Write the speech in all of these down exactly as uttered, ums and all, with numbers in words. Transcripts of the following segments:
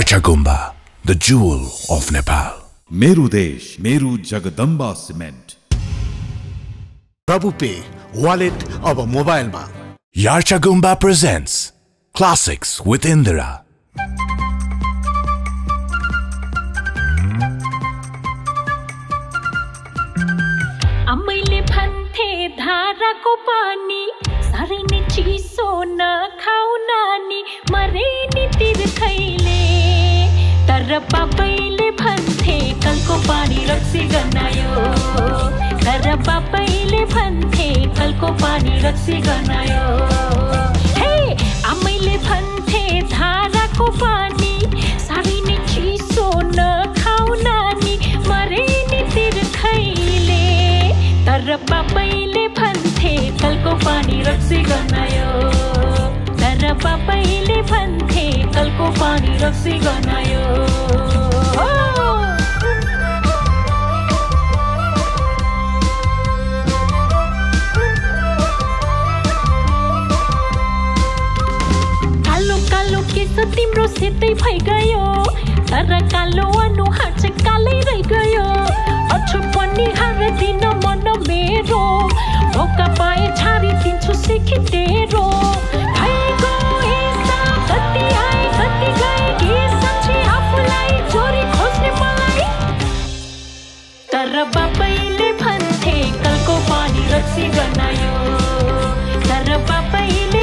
Yarchagumba, the jewel of Nepal. Meru Desh, Meru Jagdamba Cement. Prabhu Pay, wallet of a mobile ma. Yarchagumba presents Classics with Indira. Amai ले भंथे धारा को पानी, सारे ने चीसो ना खाओ नानी, मरे ने तिर खैले तरपा पहले भंथे कल को पानी रक्सी गनायो, तरपा पहले भंथे कल को पानी रक्सी गनायो। हे आमाई ले भंथे धारा को पानी, सारे ने चीसो ना खाओ नानी, मरे ने तिर खैले तरपा पहले भंथे कल को पानी रक्सी गनायो, तरपा पहले भंथे कल को पानी रक्सी गनायो। तिम्रो सितै भइ गयो तर कालो अनुहार चाहिँ कालै रहि गयो, अझ पनि हर दिन मन मेरो मौका पाए छारी दिन्छु सिखी तेरो, भइगयो हिस्सा कति आए कति गए के साँच्चै आफूलाई जोरी खोज्ने मलाई, तर बाबैले भन्थे कलको पानी रक्सी गनायो, तर बाबैले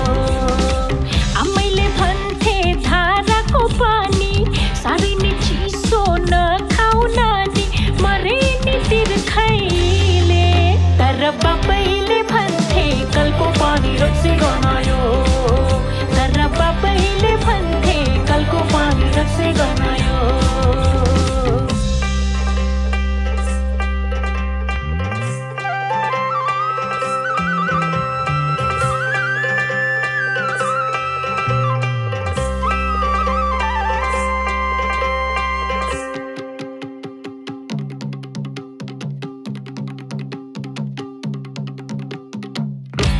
रक्सी गनायो, तरपा पहले भन्थे कल को पानी रक्सी गनायो।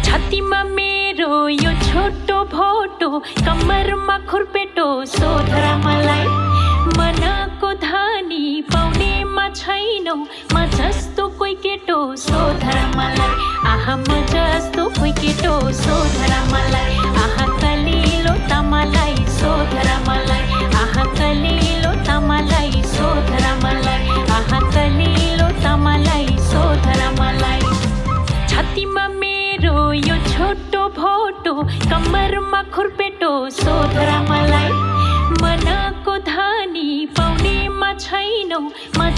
छातीमा मेरो यो छोटो भोटो, कम्मरमा खुर्पेटो, सोधरा मलाई मनको धनी पाउनेमा छैनौ, म जस्तो कोही केटो सोधरा मलाई, आहा म जस्तो कोही केटो सोधरा मलाई, आहा कलिलो तमलाई सोधरा मलाई, आहा कलिलो तमलाई सोधरा मलाई, आहा कलिलो तमलाई सोधरा मलाई। छातीमा यो छोटो भोटो, कम्मरमा खुर्पेटो, सोधरा मलाई मनको धनी पाउनेमा छैनौ, म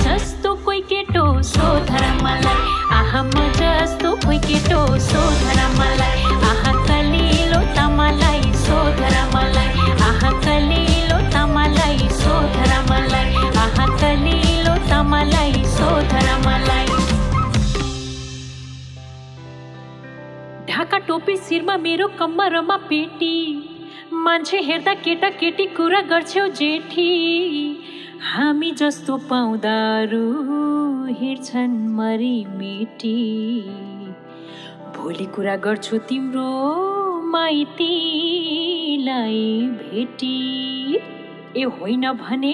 जस्तो कोही केटो सोधरा मलाई, आहा म जस्तो कोही केटो सोधरा मलाई, आहा कलिलो तमलाई सोधरा मलाई, आहा कलिलो तमलाई सोधरा मलाई, आहा कलिलो तमलाई सोधरा मलाई। ढाका टोपी शिरमा मेरो कम्मरमा पेटी, मान्छे हेर्दा केटा केटी कुरा गर्छौ जेठी, हामी जस्तो पाउँदा रु हेर्छन् मरी मेटी, भोलि कुरा गर्छु तिम्रो माइतीलाई भेटी, ए होइन भने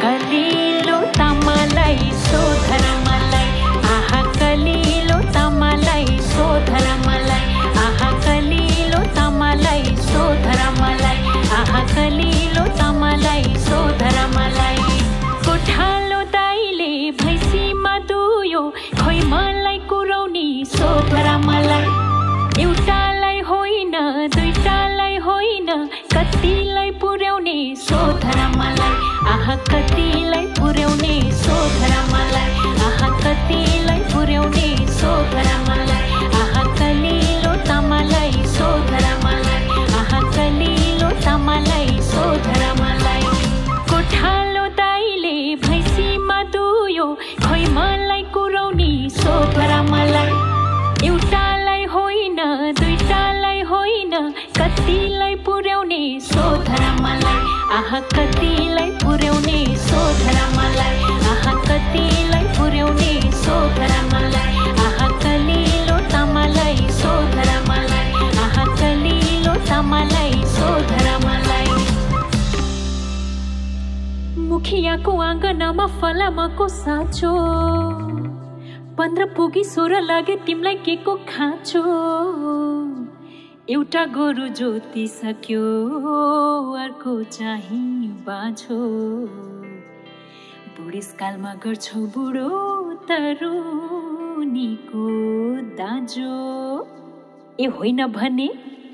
कलिलो तमलाई सोधरा मलाई, आहा कलिलो तमलाई सोधरा मलाई, आहा कलिलो तमलाई सोधरा मलाई, आहा कलिलो तमलाई सोधरा मलाई। कोठालो दाइले भैँसीमा दुयो, खोइ मलाई कुराउनी सोधरा मलाई, एउटालाई होइन दुईटालाई होइन कतिलाई पुर्याउने सोधरा मलाई, आहा कतिलाई पुर्याउने सोधरा मलाई, आहा कतिलाई पुर्याउने सोधरा मलाई, आहा कलिलो तमलाई सोधरा मलाई, आहा कलिलो तमलाई सोधरा मलाई। कोठालो दाइले भैँसीमा दुयो, खोइ मलाई कुराउनी सोधरा मलाई, एउटालाई होइन दुईटालाई होइन कतिलाई पुर्याउने सोधरा मलाई, आहा कतिलाई पुर्याउने सोधरा मलाई, आहा कतिलाई पुर्याउने सोधरा मलाई, आहा कलिलो तमलाई सोधरा मलाई, आहा कलिलो तमलाई सोधरा मलाई। मुखिया को आंगना में फलामा को साँचो पंद्रह पुगी सोह्र लगे तिमलाई के को खाँचो एउटा गोरु जोति सक्यो अर्को चाहिँ बाँझो बुढेसकालमा गर्छौ बुढो तरुनीको दाँजो ए होइन भने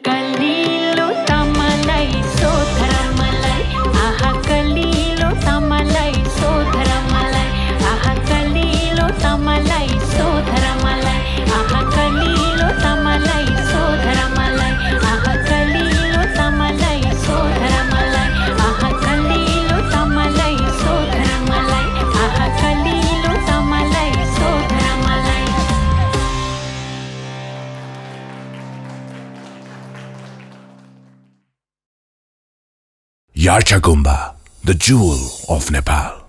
कलिलो तमलाई सोधर मलाई आहा कलिलो तमलाई सोधर मलाई आहा कलिलो तमलाई सोधर मलाई आहा कलिलो तमलाई सोधर मलाई आहा कलिलो तमलाई सोधर मलाई आहा कलिलो तमलाई सोधर मलाई आहा कलिलो तमलाई सोधर मलाई। Yarchagumba, the jewel of Nepal.